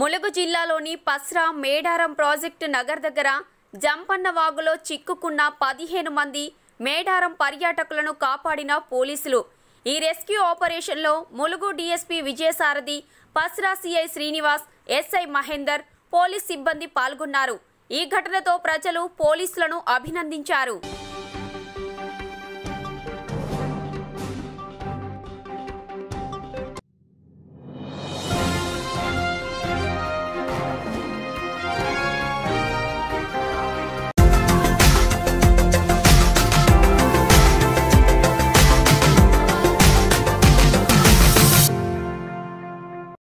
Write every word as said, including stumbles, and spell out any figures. Mulugu Jilla Loni, Pasra, Medaram Project Nagar Dagara, Jampanna Vagulo, Chikkukunna, Mandi Medaram Paryatakulanu Kapadina, Polisulu. E rescue operation lo, Mulugu D S P Vijayasaradi, Pasra C I Srinivas, S I Mahender, Police Sibbandi Palgunnaru. E ghatanato Prajalu, Police Lanu Abhinandincharu.